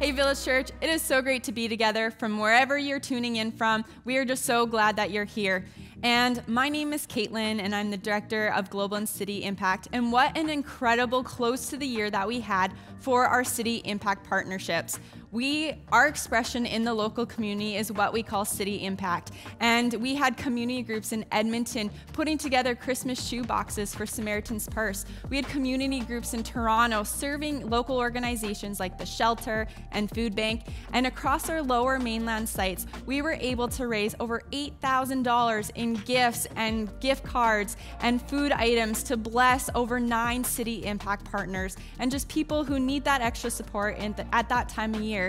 Hey, Village Church, it is so great to be together from wherever you're tuning in from. We are just so glad that you're here. And my name is Caitlin, and I'm the Director of Global and City Impact. And what an incredible close to the year that we had for our City Impact partnerships. Our expression in the local community is what we call City Impact. And we had community groups in Edmonton putting together Christmas shoe boxes for Samaritan's Purse. We had community groups in Toronto serving local organizations like the Shelter and Food Bank. And across our lower mainland sites, we were able to raise over $8,000 in gifts and gift cards and food items to bless over 9 City Impact partners and just people who need that extra support at that time of year.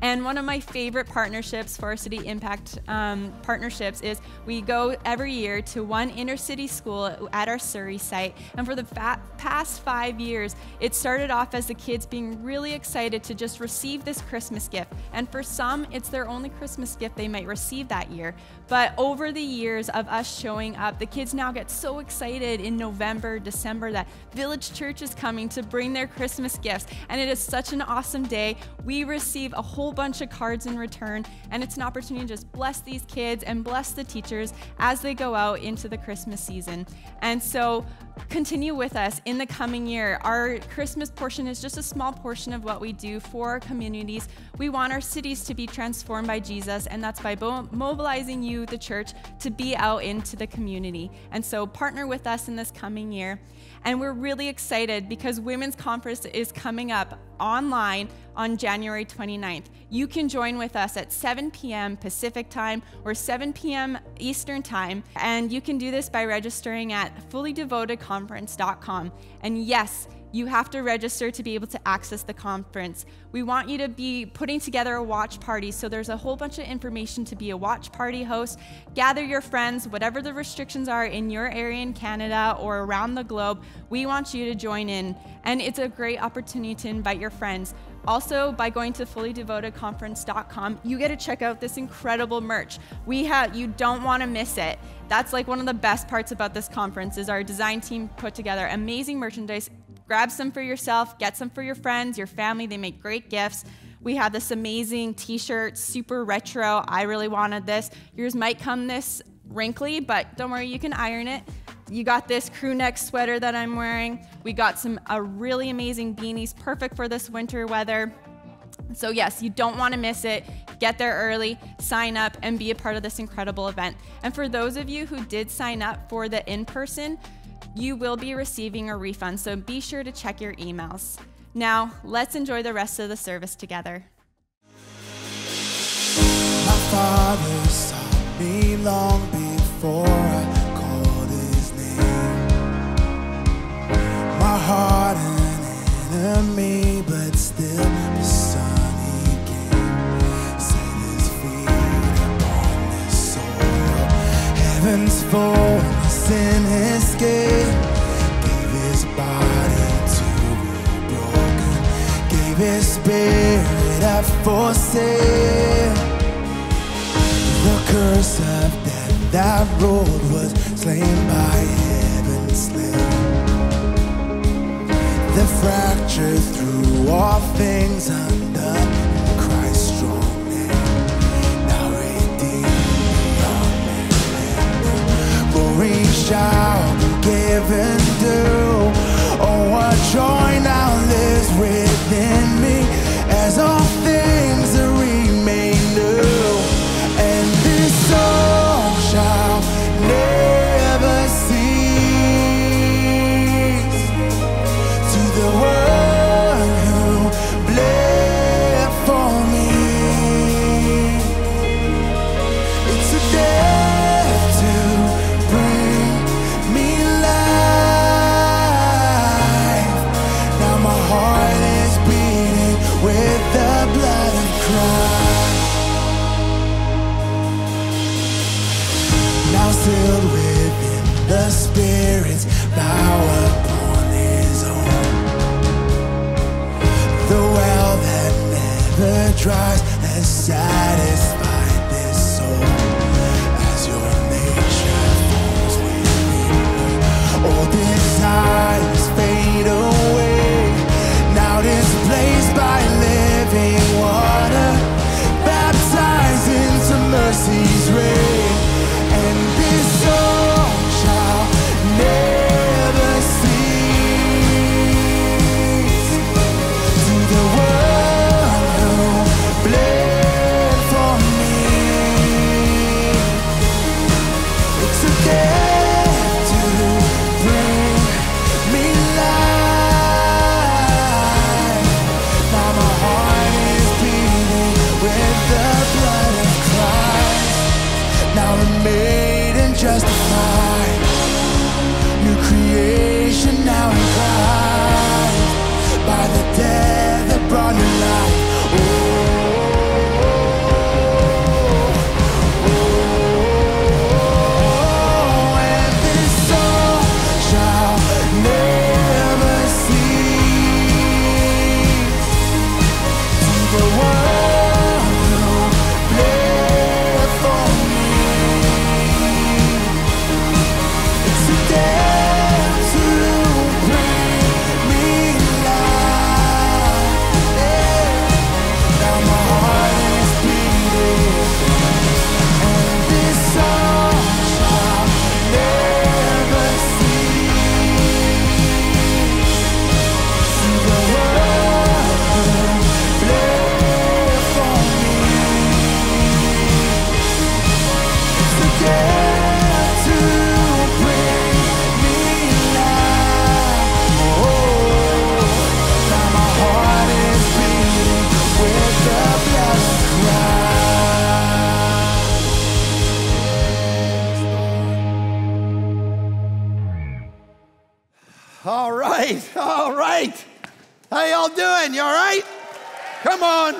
And one of my favorite partnerships for our City Impact partnerships is we go every year to one inner city school at our Surrey site. And for the past 5 years, it started off as the kids being really excited to just receive this Christmas gift. And for some, it's their only Christmas gift they might receive that year. But over the years of us showing up, the kids now get so excited in November, December that Village Church is coming to bring their Christmas gifts. And it is such an awesome day. We receive a whole bunch of cards in return, and it's an opportunity to just bless these kids and bless the teachers as they go out into the Christmas season. And so continue with us in the coming year. Our Christmas portion is just a small portion of what we do for our communities. We want our cities to be transformed by Jesus, and that's by mobilizing you, the church, to be out into the community. And so partner with us in this coming year. And we're really excited because Women's Conference is coming up online on January 29th. You can join with us at 7 p.m. Pacific time or 7 p.m. Eastern time. And you can do this by registering at fullydevotedconference.com. And yes, you have to register to be able to access the conference. We want you to be putting together a watch party, so there's a whole bunch of information to be a watch party host. Gather your friends, whatever the restrictions are in your area in Canada or around the globe, we want you to join in. And it's a great opportunity to invite your friends. Also, by going to fullydevotedconference.com, you get to check out this incredible merch. You don't want to miss it. That's like one of the best parts about this conference is our design team put together amazing merchandise. Grab some for yourself, get some for your friends, your family. They make great gifts. We have this amazing t-shirt, super retro. I really wanted this. Yours might come this wrinkly, but don't worry, you can iron it. You got this crew neck sweater that I'm wearing. We got some really amazing beanies, perfect for this winter weather. So yes, you don't want to miss it. Get there early, sign up, and be a part of this incredible event. And for those of you who did sign up for the in-person, you will be receiving a refund, so be sure to check your emails. Now, let's enjoy the rest of the service together. My Father saw me long before I called his name. My heart an enemy, but still the Son he came. Set his feet upon the soil, heaven's full. In his gate, gave his body to be broken, gave his spirit up for sale. The curse of death that rolled was slain by heaven's lamb. The fracture through all things undone. Glory shall be given due. Oh, what joy now lives within me as all things remain new. And this song shall never cease to the one who bled for me. It's a death to filled within the Spirit's power upon his own. The well that never dries has satisfied this soul. As your nature falls within me, all desires fade away. Now displaced by living water. All right. How y'all doing? You all right? Come on.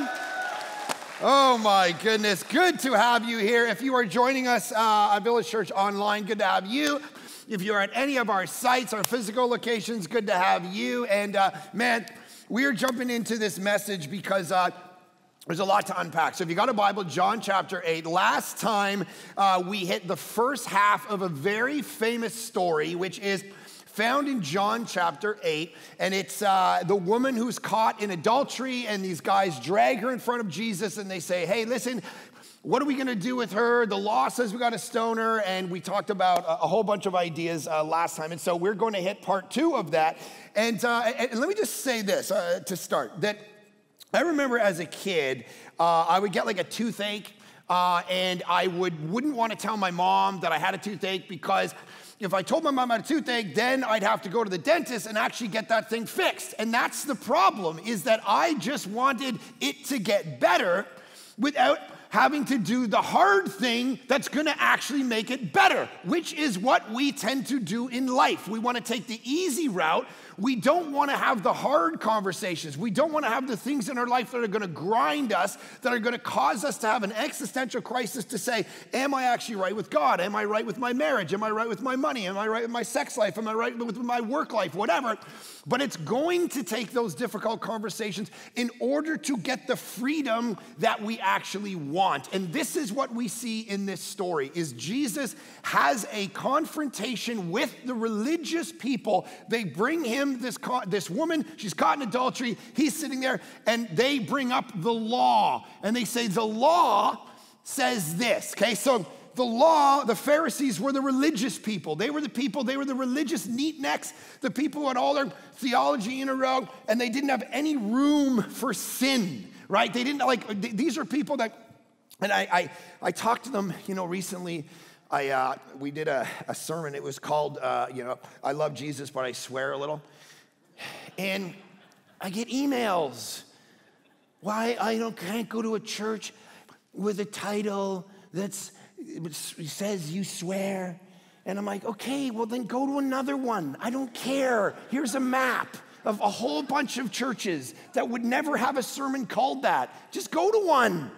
Oh my goodness. Good to have you here. If you are joining us at Village Church online, good to have you. If you're at any of our sites, our physical locations, good to have you. And man, we are jumping into this message because there's a lot to unpack. So if you got a Bible, John chapter 8. Last time we hit the first half of a very famous story, which is found in John chapter 8, and it's the woman who's caught in adultery, and these guys drag her in front of Jesus, and they say, hey, listen, what are we gonna do with her? The law says we gotta stone her, and we talked about a whole bunch of ideas last time, and so we're gonna hit part two of that. And let me just say this to start, that I remember as a kid, I would get like a toothache, and I wouldn't wanna tell my mom that I had a toothache, because if I told my mom I had a toothache, then I'd have to go to the dentist and actually get that thing fixed. And that's the problem, is that I just wanted it to get better without having to do the hard thing that's gonna actually make it better, which is what we tend to do in life. We wanna take the easy route. We don't wanna have the hard conversations. We don't wanna have the things in our life that are gonna grind us, that are gonna cause us to have an existential crisis to say, am I actually right with God? Am I right with my marriage? Am I right with my money? Am I right with my sex life? Am I right with my work life? Whatever. But it's going to take those difficult conversations in order to get the freedom that we actually want. And this is what we see in this story, is Jesus has a confrontation with the religious people. They bring him this woman, she's caught in adultery, he's sitting there, and they bring up the law. And they say, the law says this, okay? So the law, the Pharisees were the religious people. They were the people, they were the religious neatnecks, the people who had all their theology in a row, and they didn't have any room for sin, right? They didn't, like, these are people that, and I talked to them, you know, recently. We did a sermon. It was called, I Love Jesus, But I Swear a Little. And I get emails. Why I can't go to a church with a title that's, it says you swear. And I'm like, okay, well then go to another one. I don't care. Here's a map of a whole bunch of churches that would never have a sermon called that. Just go to one,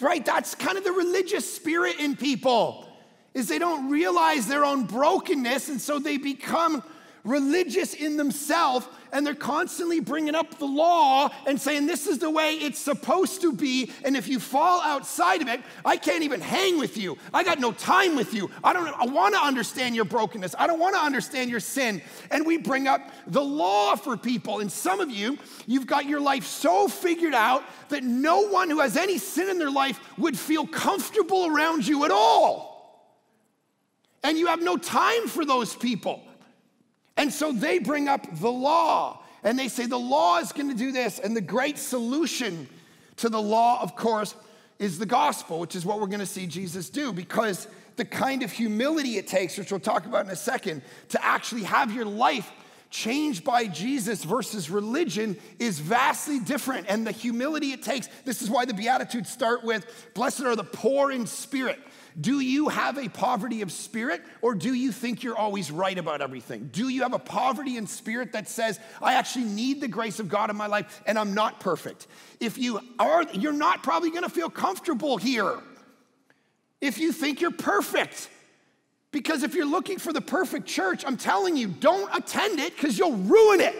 right? That's kind of the religious spirit in people, is they don't realize their own brokenness, and so they become religious in themselves, and they're constantly bringing up the law and saying this is the way it's supposed to be, and if you fall outside of it, I can't even hang with you. I got no time with you. I want to understand your brokenness. I don't want to understand your sin. And we bring up the law for people, and some of you, you've got your life so figured out that no one who has any sin in their life would feel comfortable around you at all, and you have no time for those people. And so they bring up the law, and they say the law is going to do this, and the great solution to the law, of course, is the gospel, which is what we're going to see Jesus do, because the kind of humility it takes, which we'll talk about in a second, to actually have your life changed by Jesus versus religion is vastly different, and the humility it takes, this is why the Beatitudes start with, blessed are the poor in spirit. Do you have a poverty of spirit, or do you think you're always right about everything? Do you have a poverty in spirit that says, I actually need the grace of God in my life, and I'm not perfect? If you are, you're not probably gonna feel comfortable here if you think you're perfect. Because if you're looking for the perfect church, I'm telling you, don't attend it, because you'll ruin it.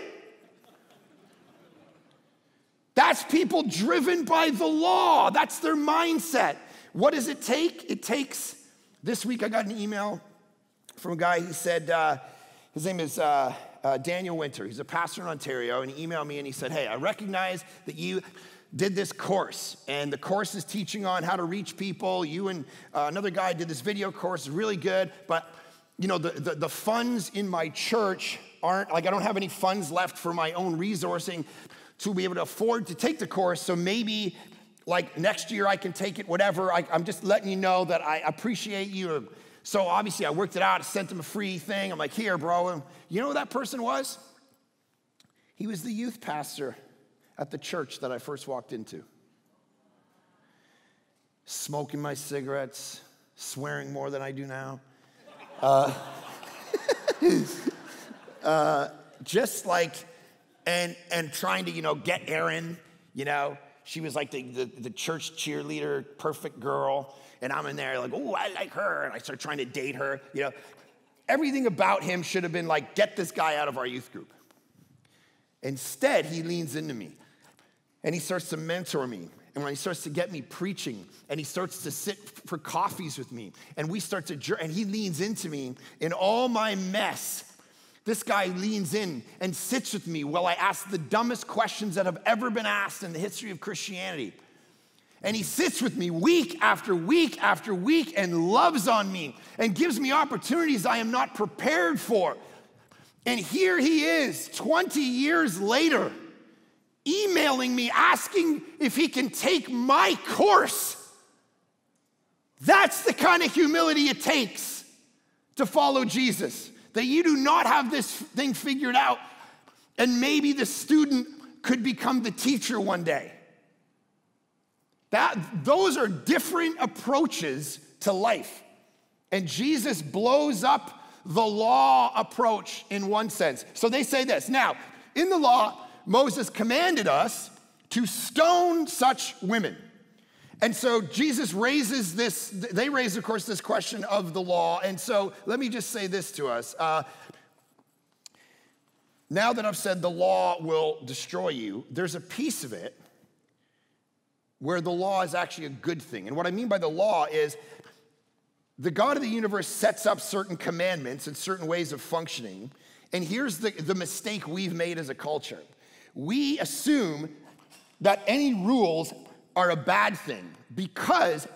That's people driven by the law. That's their mindset. What does it take? It takes, this week I got an email from a guy. He said, his name is Daniel Winter. He's a pastor in Ontario, and he emailed me and he said, hey, I recognize that you did this course, and the course is teaching on how to reach people. You and another guy did this video course, really good, but you know, the funds in my church aren't, like, I don't have any funds left for my own resourcing to be able to afford to take the course, so maybe like next year I can take it, whatever. I'm just letting you know that I appreciate you. So obviously I worked it out, I sent him a free thing. I'm like, here, bro. And you know who that person was? He was the youth pastor at the church that I first walked into. Smoking my cigarettes, swearing more than I do now. just like, and trying to, you know, get Erin, you know. She was like the church cheerleader, perfect girl. And I'm in there like, oh, I like her. And I start trying to date her, you know. Everything about him should have been like, get this guy out of our youth group. Instead, he leans into me. And he starts to mentor me. And when he starts to get me preaching, and he starts to sit for coffees with me, and we start to jerk, and he leans into me in all my mess. This guy leans in and sits with me while I ask the dumbest questions that have ever been asked in the history of Christianity. And he sits with me week after week after week and loves on me and gives me opportunities I am not prepared for. And here he is, 20 years later, emailing me, asking if he can take my course. That's the kind of humility it takes to follow Jesus. That you do not have this thing figured out, and maybe the student could become the teacher one day. Those are different approaches to life. And Jesus blows up the law approach in one sense. So they say this, now, in the law, Moses commanded us to stone such women. And so Jesus raises this, they raise, of course, this question of the law. And so let me just say this to us. Now that I've said the law will destroy you, there's a piece of it where the law is actually a good thing. And what I mean by the law is the God of the universe sets up certain commandments and certain ways of functioning. And here's the mistake we've made as a culture. We assume that any rules are a bad thing because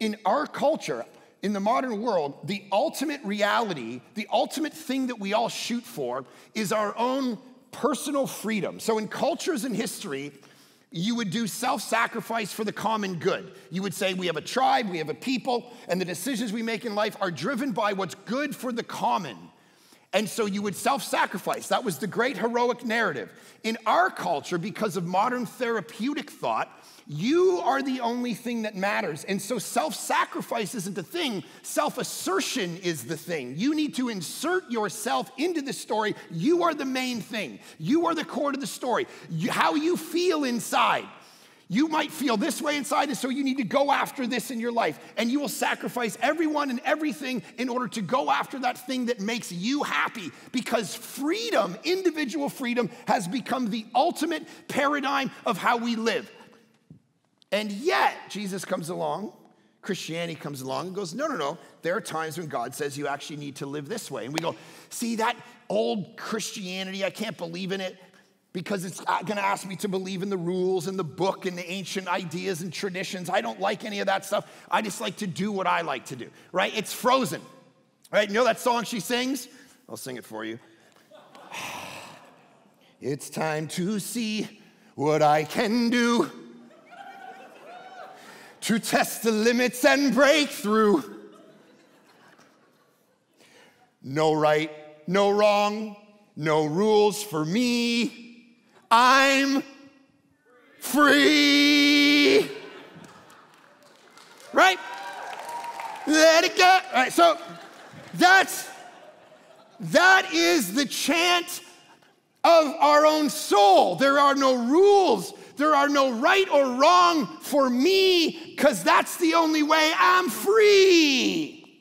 in our culture, in the modern world, the ultimate reality, the ultimate thing that we all shoot for is our own personal freedom. So in cultures and history, you would do self-sacrifice for the common good. You would say we have a tribe, we have a people, and the decisions we make in life are driven by what's good for the common. And so you would self-sacrifice. That was the great heroic narrative. In our culture, because of modern therapeutic thought, you are the only thing that matters. And so self-sacrifice isn't the thing. Self-assertion is the thing. You need to insert yourself into the story. You are the main thing. You are the core to the story. How you feel inside. You might feel this way inside, and so you need to go after this in your life. And you will sacrifice everyone and everything in order to go after that thing that makes you happy. Because freedom, individual freedom, has become the ultimate paradigm of how we live. And yet, Jesus comes along, Christianity comes along and goes, no, no, no. There are times when God says you actually need to live this way. And we go, see, that old Christianity, I can't believe in it. Because it's gonna ask me to believe in the rules and the book and the ancient ideas and traditions. I don't like any of that stuff. I just like to do what I like to do, right? It's frozen, right? You know that song she sings? I'll sing it for you. It's time to see what I can do, to test the limits and break through. No right, no wrong, no rules for me. I'm free, right? Let it go. All right, so that is the chant of our own soul. There are no rules. There are no right or wrong for me because that's the only way I'm free.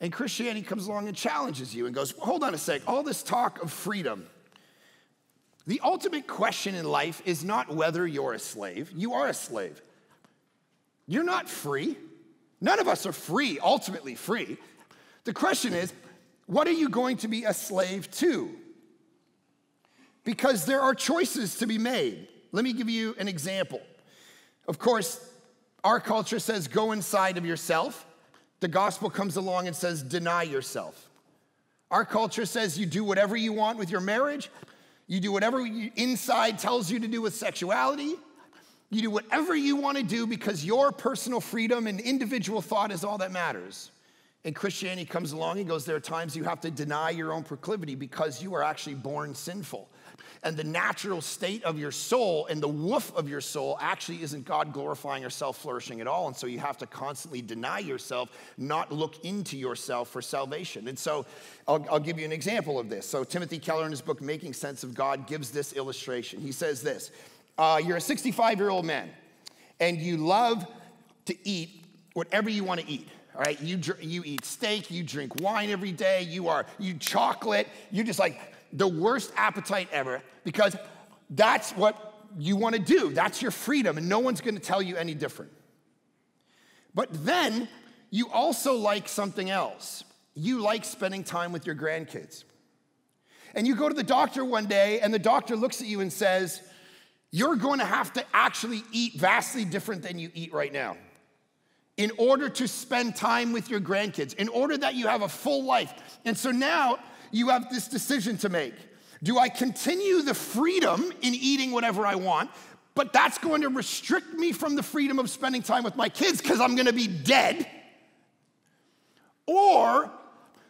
And Christianity comes along and challenges you and goes, well, hold on a sec, all this talk of freedom. The ultimate question in life is not whether you're a slave. You are a slave. You're not free. None of us are free, ultimately free. The question is, what are you going to be a slave to? Because there are choices to be made. Let me give you an example. Of course, our culture says go inside of yourself. The gospel comes along and says deny yourself. Our culture says you do whatever you want with your marriage. You do whatever inside tells you to do with sexuality. You do whatever you want to do because your personal freedom and individual thought is all that matters. and Christianity comes along and goes, there are times you have to deny your own proclivity because you are actually born sinful. And the natural state of your soul and the woof of your soul actually isn't God glorifying or self-flourishing at all. And so you have to constantly deny yourself, not look into yourself for salvation. And so I'll give you an example of this. So Timothy Keller in his book, Making Sense of God, gives this illustration. He says this, you're a 65-year-old man and you love to eat whatever you want to eat. All right, you eat steak, you drink wine every day, you chocolate, you just like the worst appetite ever because that's what you want to do. That's your freedom and no one's going to tell you any different. But then you also like something else. You like spending time with your grandkids. And you go to the doctor one day and the doctor looks at you and says, you're going to have to actually eat vastly different than you eat right now. In order to spend time with your grandkids, in order that you have a full life. And so now you have this decision to make. Do I continue the freedom in eating whatever I want, but that's going to restrict me from the freedom of spending time with my kids because I'm going to be dead? Or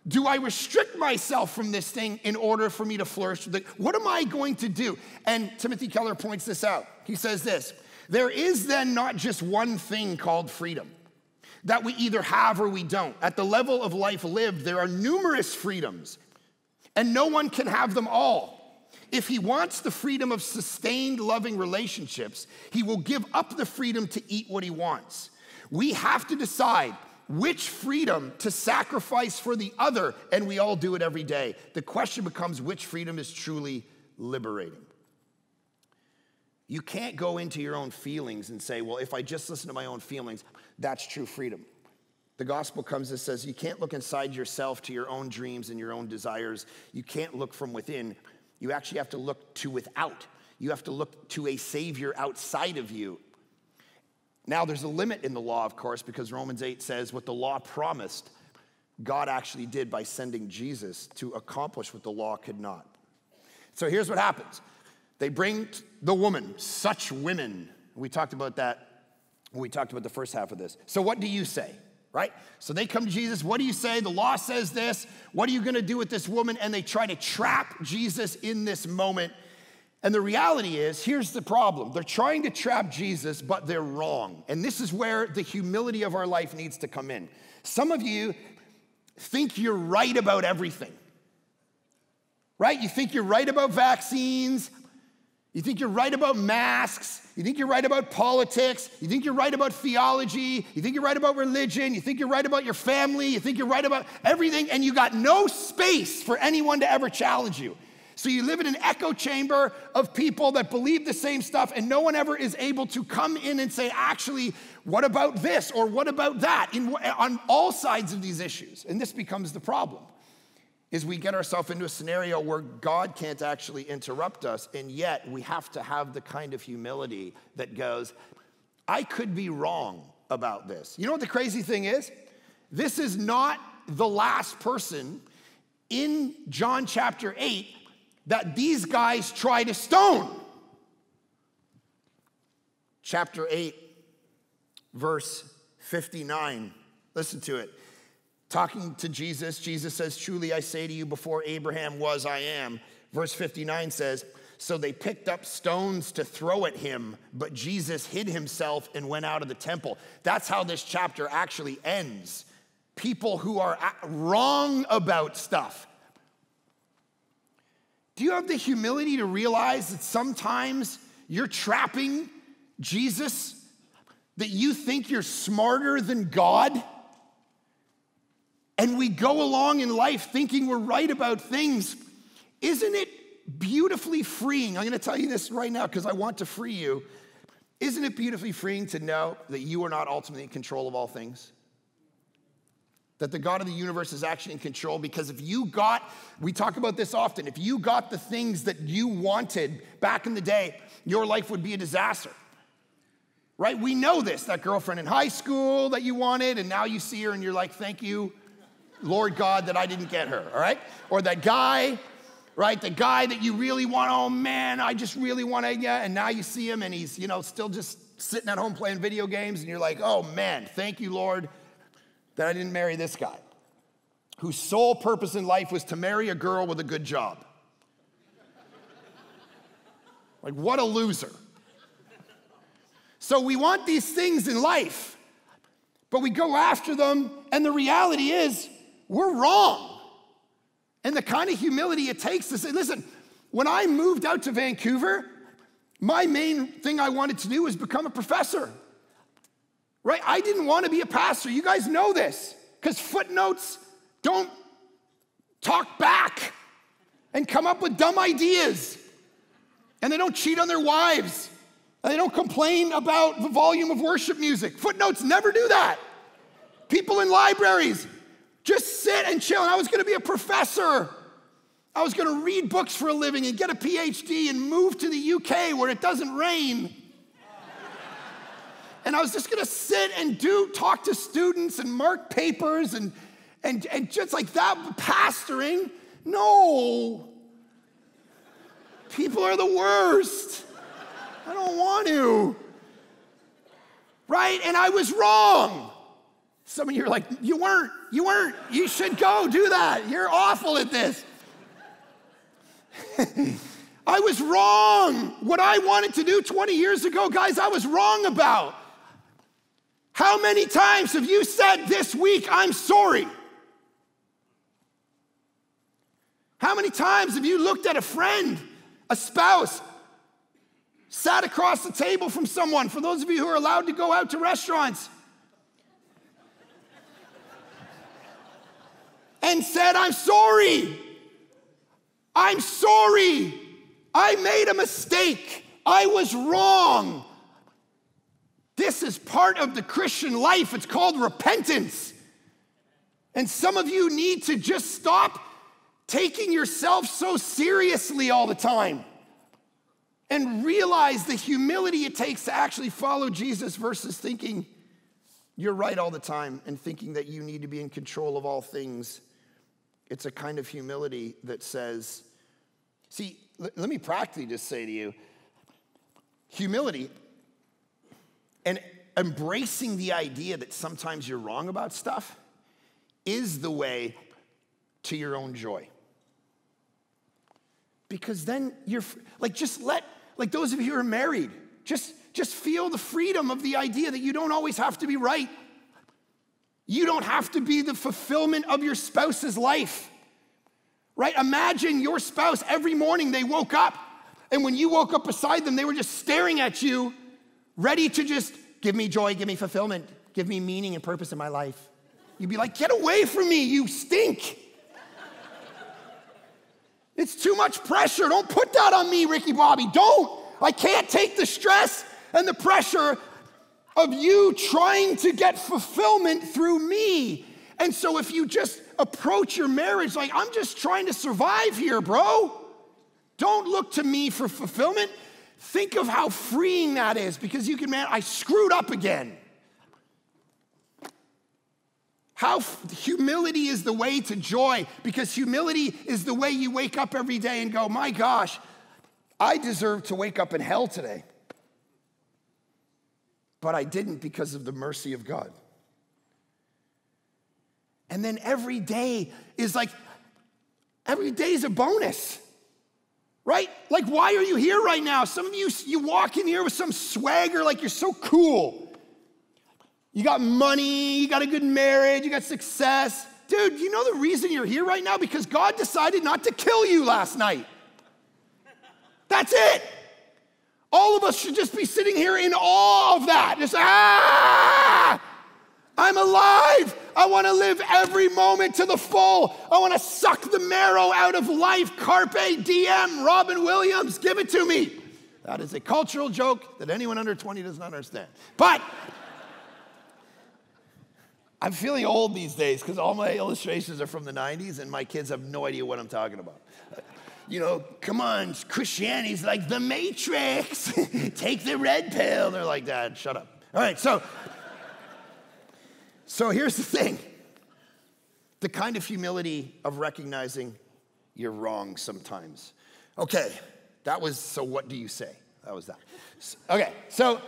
do I restrict myself from this thing in order for me to flourish? What am I going to do? And Timothy Keller points this out. He says this, there is then not just one thing called freedom that we either have or we don't. At the level of life lived, there are numerous freedoms, and no one can have them all. If he wants the freedom of sustained, loving relationships, he will give up the freedom to eat what he wants. We have to decide which freedom to sacrifice for the other, and we all do it every day. The question becomes, which freedom is truly liberating? You can't go into your own feelings and say, well, if I just listen to my own feelings, that's true freedom. The gospel comes and says, you can't look inside yourself to your own dreams and your own desires. You can't look from within. You actually have to look to without. You have to look to a savior outside of you. Now, there's a limit in the law, of course, because Romans 8 says what the law promised, God actually did by sending Jesus to accomplish what the law could not. So here's what happens. They bring the woman, such women. We talked about that when we talked about the first half of this. So what do you say, right? So they come to Jesus. What do you say? The law says this. What are you going to do with this woman? And they try to trap Jesus in this moment. And the reality is, here's the problem. They're trying to trap Jesus, but they're wrong. And this is where the humility of our life needs to come in. Some of you think you're right about everything, right? You think you're right about vaccines. You think you're right about masks, you think you're right about politics, you think you're right about theology, you think you're right about religion, you think you're right about your family, you think you're right about everything, and you got no space for anyone to ever challenge you. So you live in an echo chamber of people that believe the same stuff, and no one ever is able to come in and say, actually, what about this or what about that on all sides of these issues? And this becomes the problem. Is we get ourselves into a scenario where God can't actually interrupt us, and yet we have to have the kind of humility that goes, I could be wrong about this. You know what the crazy thing is? This is not the last person in John chapter 8 that these guys try to stone. Chapter 8, verse 59, listen to it. Talking to Jesus, Jesus says, truly I say to you, before Abraham was, I am. Verse 59 says, so they picked up stones to throw at him, but Jesus hid himself and went out of the temple. That's how this chapter actually ends. People who are wrong about stuff. Do you have the humility to realize that sometimes you're trapping Jesus, that you think you're smarter than God? And we go along in life thinking we're right about things. Isn't it beautifully freeing? I'm going to tell you this right now because I want to free you. Isn't it beautifully freeing to know that you are not ultimately in control of all things? That the God of the universe is actually in control, because if you got, we talk about this often, if you got the things that you wanted back in the day, your life would be a disaster. Right? We know this, that girlfriend in high school that you wanted, and now you see her and you're like, thank you, Lord God, that I didn't get her, all right? Or that guy, right? The guy that you really want, oh man, I just really want to, yeah, and now you see him and he's, you know, still just sitting at home playing video games and you're like, oh man, thank you, Lord, that I didn't marry this guy, whose sole purpose in life was to marry a girl with a good job. Like, what a loser. So we want these things in life, but we go after them, and the reality is we're wrong. And the kind of humility it takes to say, listen, when I moved out to Vancouver, my main thing I wanted to do was become a professor, right? I didn't want to be a pastor. You guys know this, because footnotes don't talk back and come up with dumb ideas. And they don't cheat on their wives. And they don't complain about the volume of worship music. Footnotes never do that. People in libraries just sit and chill. And I was going to be a professor. I was going to read books for a living and get a PhD and move to the UK where it doesn't rain. And I was just going to sit and talk to students and mark papers and just like that, pastoring. No. People are the worst. I don't want to. Right? And I was wrong. Some of you are like, you weren't. You should go do that. You're awful at this. I was wrong. What I wanted to do 20 years ago, guys, I was wrong about. How many times have you said this week, I'm sorry? How many times have you looked at a friend, a spouse, sat across the table from someone, for those of you who are allowed to go out to restaurants, and said, I'm sorry. I'm sorry. I made a mistake. I was wrong. This is part of the Christian life. It's called repentance. And some of you need to just stop taking yourself so seriously all the time and realize the humility it takes to actually follow Jesus versus thinking you're right all the time and thinking that you need to be in control of all things. It's a kind of humility that says, see, let me practically just say to you, humility and embracing the idea that sometimes you're wrong about stuff is the way to your own joy. Because then you're, like, those of you who are married, just feel the freedom of the idea that you don't always have to be right. You don't have to be the fulfillment of your spouse's life, right? Imagine your spouse, every morning they woke up, and when you woke up beside them, they were just staring at you, ready to just give me joy, give me fulfillment, give me meaning and purpose in my life. You'd be like, get away from me, you stink. It's too much pressure. Don't put that on me, Ricky Bobby. Don't. I can't take the stress and the pressure of you trying to get fulfillment through me. And so if you just approach your marriage like, I'm just trying to survive here, bro. Don't look to me for fulfillment. Think of how freeing that is, because you can, man, I screwed up again. Humility is the way to joy, because humility is the way you wake up every day and go, my gosh, I deserve to wake up in hell today. But I didn't, because of the mercy of God. And then every day is like, every day is a bonus, right? Like, why are you here right now? Some of you, you walk in here with some swagger, like you're so cool. You got money, you got a good marriage, you got success. Dude, you know the reason you're here right now? Because God decided not to kill you last night. That's it. All of us should just be sitting here in awe of that. Just, I'm alive. I want to live every moment to the full. I want to suck the marrow out of life. Carpe diem, Robin Williams, give it to me. That is a cultural joke that anyone under 20 does not understand. But I'm feeling old these days because all my illustrations are from the 90s and my kids have no idea what I'm talking about. You know, come on, Christianity's like the Matrix. Take the red pill. They're like, Dad, shut up. All right, so here's the thing. The kind of humility of recognizing you're wrong sometimes. Okay, that was, so what do you say? That was that. Okay, so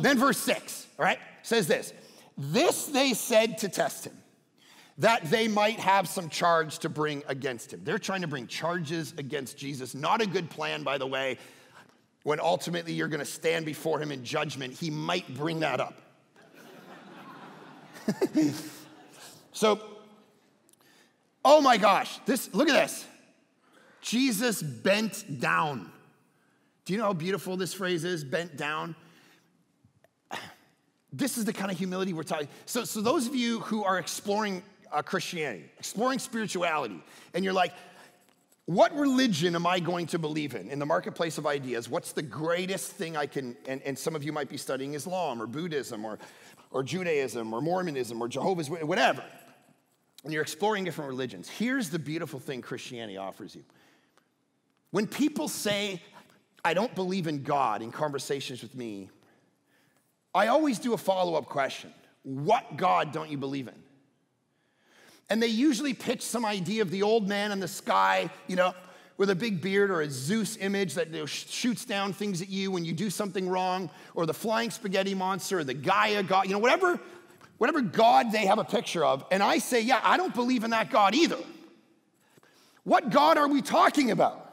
then verse 6, all right? Says this, This they said to test him, that they might have some charge to bring against him. They're trying to bring charges against Jesus. Not a good plan, by the way. When ultimately you're going to stand before him in judgment, he might bring that up. So, oh my gosh, look at this. Jesus bent down. Do you know how beautiful this phrase is, bent down? This is the kind of humility we're talking. So those of you who are exploring Christianity, exploring spirituality, and you're like, what religion am I going to believe in? In the marketplace of ideas, what's the greatest thing I can, and some of you might be studying Islam or Buddhism or Judaism or Mormonism or Jehovah's Witness, whatever. And you're exploring different religions. Here's the beautiful thing Christianity offers you. When people say, I don't believe in God in conversations with me, I always do a follow-up question. What God don't you believe in? And they usually pitch some idea of the old man in the sky, you know, with a big beard, or a Zeus image that shoots down things at you when you do something wrong, or the flying spaghetti monster, or the Gaia God, you know, whatever God they have a picture of. And I say, yeah, I don't believe in that God either. What God are we talking about?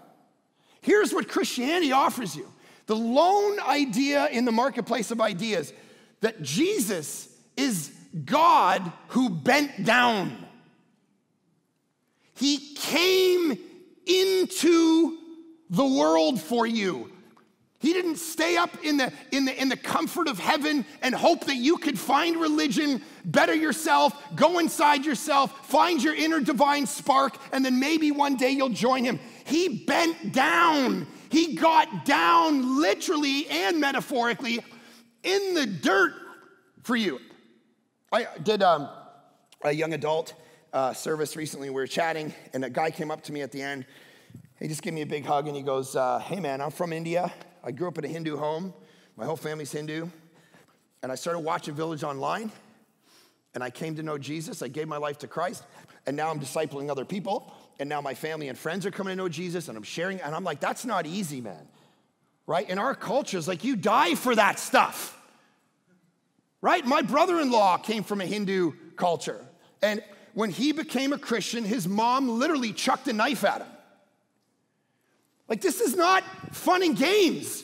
Here's what Christianity offers you. The lone idea in the marketplace of ideas that Jesus is God who bent down. He came into the world for you. He didn't stay up in the comfort of heaven and hope that you could find religion, better yourself, go inside yourself, find your inner divine spark, and then maybe one day you'll join him. He bent down. He got down literally and metaphorically in the dirt for you. I did a young adult service recently. We were chatting, and a guy came up to me at the end. He just gave me a big hug, and he goes, hey, man, I'm from India. I grew up in a Hindu home. My whole family's Hindu. And I started watching Village Online, and I came to know Jesus. I gave my life to Christ, and now I'm discipling other people. And now my family and friends are coming to know Jesus, and I'm sharing. And I'm like, that's not easy, man, right? In our culture, it's like you die for that stuff, right? My brother-in-law came from a Hindu culture. And when he became a Christian, his mom literally chucked a knife at him. Like, this is not fun and games.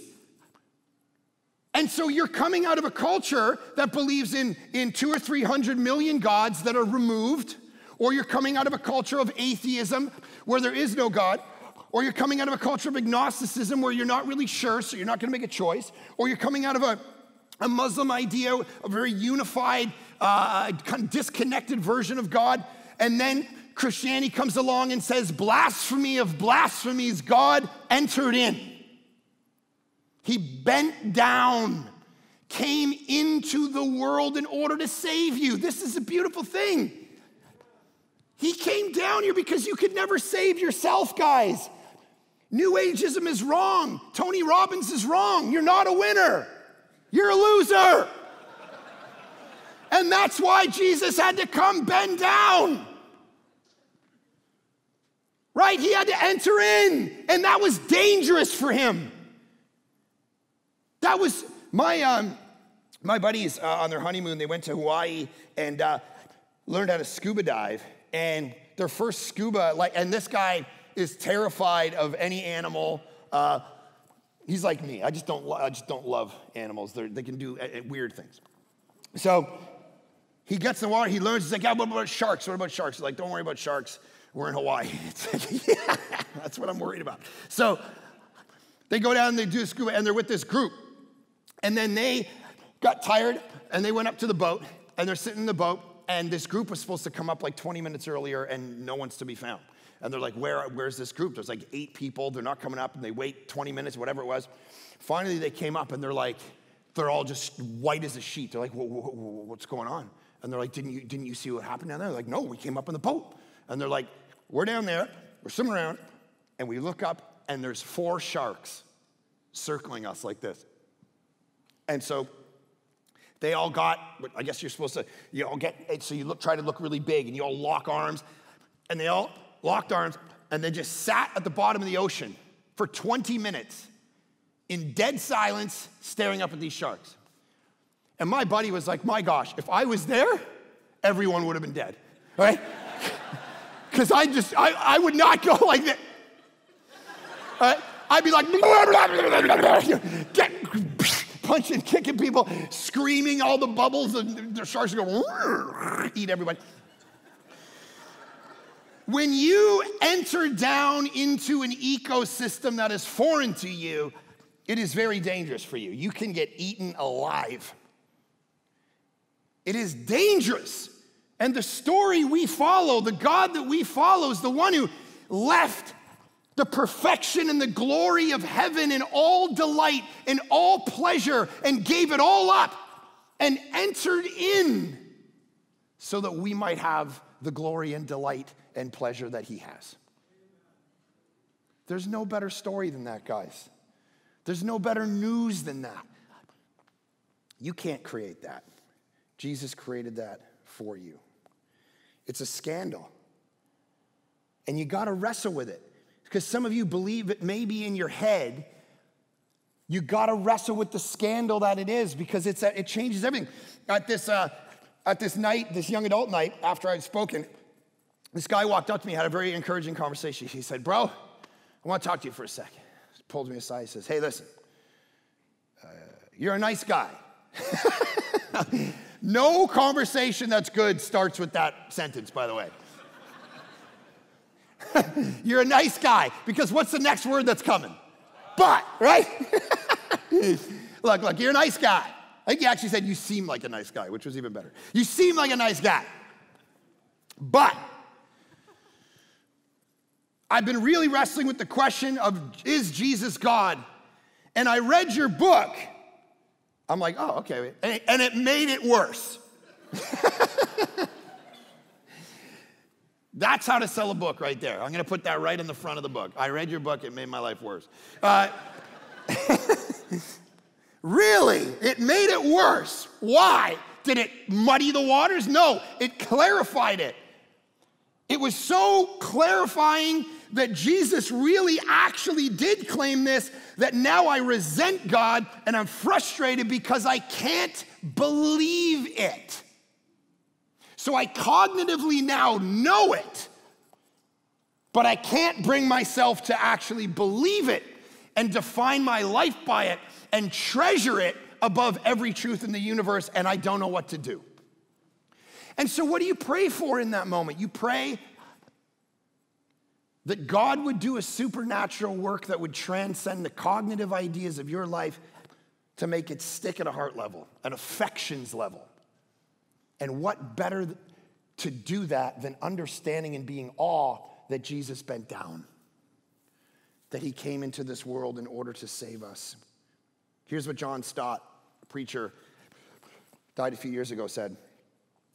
And so you're coming out of a culture that believes in 200 or 300 million gods that are removed, or you're coming out of a culture of atheism where there is no God, or you're coming out of a culture of agnosticism where you're not really sure, so you're not gonna make a choice, or you're coming out of a Muslim idea, a very unified, kind of disconnected version of God, and then Christianity comes along and says, blasphemy of blasphemies, God entered in. He bent down, came into the world in order to save you. This is a beautiful thing. He came down here because you could never save yourself, guys. New Ageism is wrong. Tony Robbins is wrong. You're not a winner. You're a loser. And that's why Jesus had to come bend down. Right? He had to enter in, and that was dangerous for him. That was my buddies on their honeymoon. They went to Hawaii and learned how to scuba dive. And their first scuba, and this guy is terrified of any animal. He's like me. I just don't love animals. They can do weird things. So he gets in the water. He learns. He's like, yeah, what about sharks? What about sharks? He's like, don't worry about sharks. We're in Hawaii. It's like, yeah, that's what I'm worried about. So they go down and they do scuba, and they're with this group. And then they got tired, and they went up to the boat, and they're sitting in the boat. And this group was supposed to come up like 20 minutes earlier, and no one's to be found. And they're like, where's this group? There's like 8 people. They're not coming up, and they wait 20 minutes, whatever it was. Finally, they came up, and they're like, they're all just white as a sheet. They're like, what's going on? And they're like, didn't you see what happened down there? They're like, no, we came up in the boat. And they're like, we're down there. We're swimming around. And we look up, and there's 4 sharks circling us like this. And so they all got, I guess you're supposed to, you all get, so you try to look really big, and you all lock arms, and they all locked arms, and they just sat at the bottom of the ocean for 20 minutes in dead silence, staring up at these sharks. And my buddy was like, my gosh, if I was there, everyone would have been dead, right? Because I would not go like that. Right? I'd be like, blah, blah, blah, blah, blah, punching, kicking people, screaming, all the bubbles, and the sharks would go, eat everybody. When you enter down into an ecosystem that is foreign to you, it is very dangerous for you. You can get eaten alive. It is dangerous. And the story we follow, the God that we follow, is the one who left the perfection and the glory of heaven and all delight and all pleasure and gave it all up and entered in so that we might have the glory and delight and pleasure that he has. There's no better story than that, guys. There's no better news than that. You can't create that. Jesus created that for you. It's a scandal. And you got to wrestle with it. Because some of you believe it may be in your head. You got to wrestle with the scandal that it is, because it changes everything. At this young adult night, after I had spoken, this guy walked up to me, had a very encouraging conversation. He said, bro, I want to talk to you for a second. He pulled me aside. He says, hey, listen, you're a nice guy. No conversation that's good starts with that sentence, by the way. You're a nice guy, because what's the next word that's coming? But, right? Look, you're a nice guy. I think he actually said you seem like a nice guy, which was even better. You seem like a nice guy. But I've been really wrestling with the question of, is Jesus God? And I read your book. I'm like, oh, okay. And it made it worse. That's how to sell a book right there. I'm going to put that right in the front of the book. I read your book. It made my life worse. Really, it made it worse. Why? Did it muddy the waters? No, it clarified it. It was so clarifying that Jesus really actually did claim this, that now I resent God and I'm frustrated because I can't believe it. So I cognitively now know it, but I can't bring myself to actually believe it and define my life by it and treasure it above every truth in the universe, and I don't know what to do. And so what do you pray for in that moment? You pray that God would do a supernatural work that would transcend the cognitive ideas of your life to make it stick at a heart level, an affections level. And what better to do that than understanding and being awed that Jesus bent down, that he came into this world in order to save us. Here's what John Stott, a preacher, died a few years ago, said,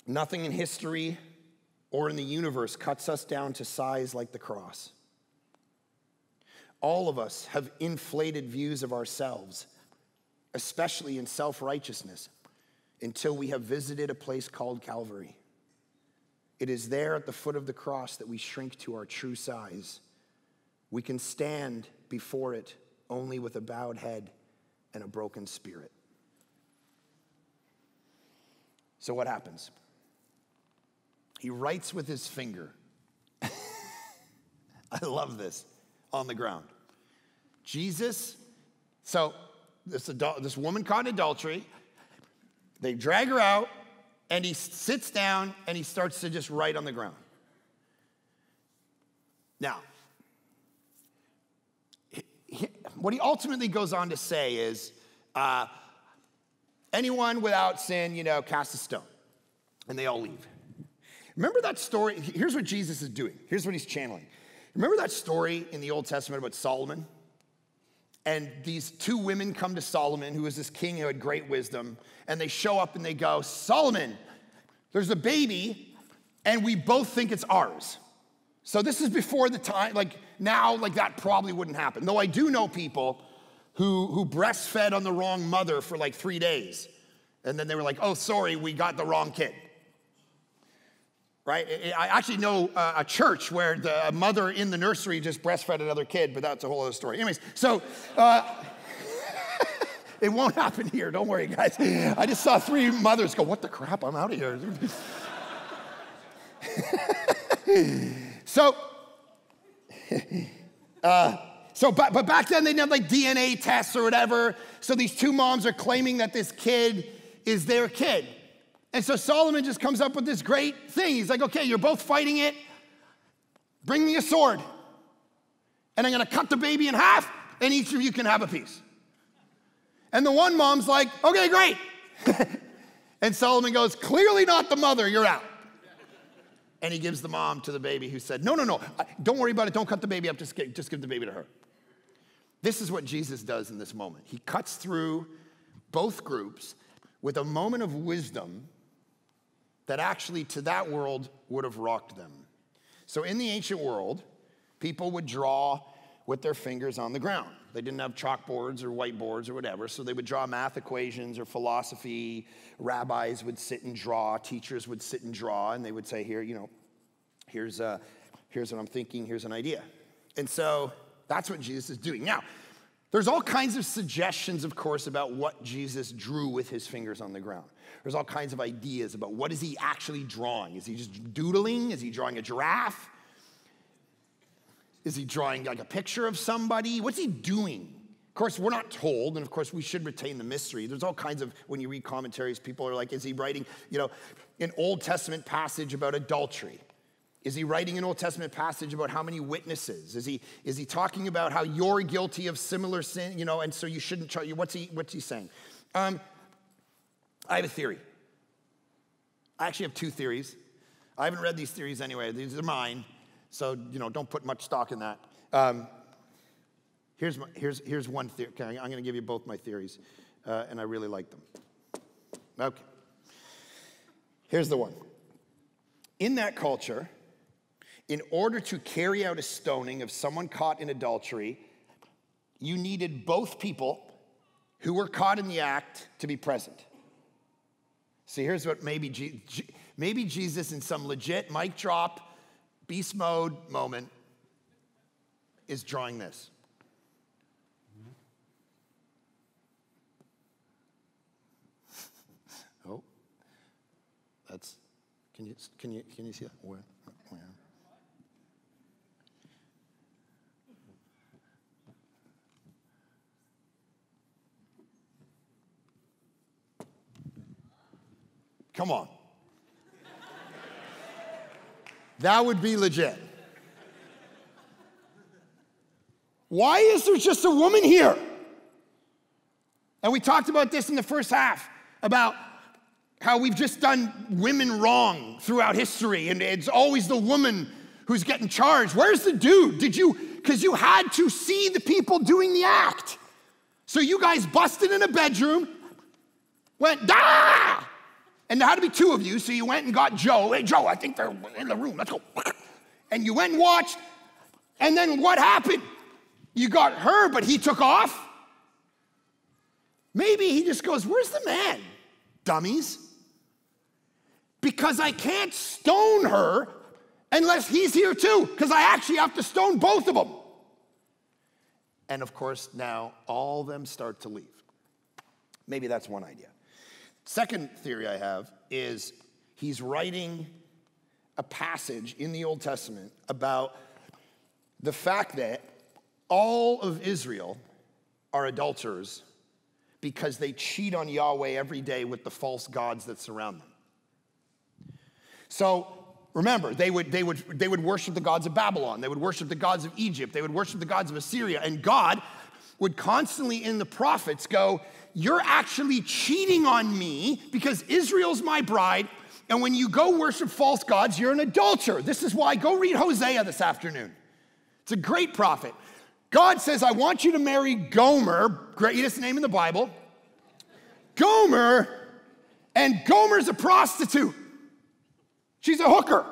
nothing in history or in the universe cuts us down to size like the cross. All of us have inflated views of ourselves, especially in self-righteousness, until we have visited a place called Calvary. It is there at the foot of the cross that we shrink to our true size. We can stand before it only with a bowed head and a broken spirit. So what happens? He writes with his finger. I love this. On the ground. Jesus, so this woman caught in adultery, they drag her out, and he sits down, and he starts to just write on the ground. Now, what he ultimately goes on to say is, anyone without sin, cast a stone. And they all leave. Remember that story? Here's what Jesus is doing. Here's what he's channeling. Remember that story in the Old Testament about Solomon? And these two women come to Solomon, who was this king who had great wisdom. And they show up and they go, Solomon, there's a baby, and we both think it's ours. So this is before the time, now that probably wouldn't happen. Though I do know people who breastfed on the wrong mother for 3 days. And then they were like, oh, sorry, we got the wrong kid. Right? I actually know a church where the mother in the nursery just breastfed another kid, but that's a whole other story. Anyways, so It won't happen here. Don't worry, guys. I just saw three mothers go, what the crap? I'm out of here. So back then they didn't have like DNA tests or whatever. So these two moms are claiming that this kid is their kid. And so Solomon just comes up with this great thing. He's like, okay, you're both fighting it. Bring me a sword. And I'm going to cut the baby in half, and each of you can have a piece. And the one mom's like, okay, great. And Solomon goes, clearly not the mother, you're out. And he gives the mom to the baby who said, no, don't worry about it. Don't cut the baby up. Just give the baby to her. This is what Jesus does in this moment. He cuts through both groups with a moment of wisdom that actually to that world would have rocked them. So in the ancient world, people would draw with their fingers on the ground. They didn't have chalkboards or whiteboards or whatever, so they would draw math equations or philosophy. Rabbis would sit and draw. Teachers would sit and draw, and they would say, here, you know, here's what I'm thinking, here's an idea. And so that's what Jesus is doing. Now, there's all kinds of suggestions, of course, about what Jesus drew with his fingers on the ground. There's all kinds of ideas about what is he actually drawing. Is he just doodling? Is he drawing a giraffe? Is he drawing like a picture of somebody? What's he doing? Of course, we're not told, and of course, we should retain the mystery. There's all kinds of, when you read commentaries, people are like, is he writing, you know, an Old Testament passage about adultery? Is he writing an Old Testament passage about how many witnesses? Is he talking about how you're guilty of similar sin, you know, and so you shouldn't try, what's he saying? I have a theory. I actually have two theories. I haven't read these theories anyway. These are mine. So, you know, don't put much stock in that. Here's one theory. Okay, I'm going to give you both my theories, and I really like them. Okay. Here's the one. In that culture, in order to carry out a stoning of someone caught in adultery, you needed both people who were caught in the act to be present. See, here's what maybe Jesus in some legit mic drop, beast mode moment is drawing this. Oh, that's, can you see that? Where? Come on. That would be legit. Why is there just a woman here? And we talked about this in the first half, about how we've just done women wrong throughout history, and it's always the woman who's getting charged. Where's the dude? Because you had to see the people doing the act. So you guys busted in a bedroom, went, ah! And there had to be two of you, so you went and got Joe. Hey, Joe, I think they're in the room. Let's go. And you went and watched. And then what happened? You got her, but he took off. Maybe he just goes, where's the man, dummies? Because I can't stone her unless he's here too, because I actually have to stone both of them. And of course, now all of them start to leave. Maybe that's one idea. Second theory I have is he's writing a passage in the Old Testament about the fact that all of Israel are adulterers because they cheat on Yahweh every day with the false gods that surround them. So remember, they would worship the gods of Babylon. They would worship the gods of Egypt. They would worship the gods of Assyria. And God would constantly in the prophets go, you're actually cheating on me because Israel's my bride, and when you go worship false gods, you're an adulterer. This is why, go read Hosea this afternoon. It's a great prophet. God says, I want you to marry Gomer, greatest name in the Bible. Gomer, and Gomer's a prostitute. She's a hooker.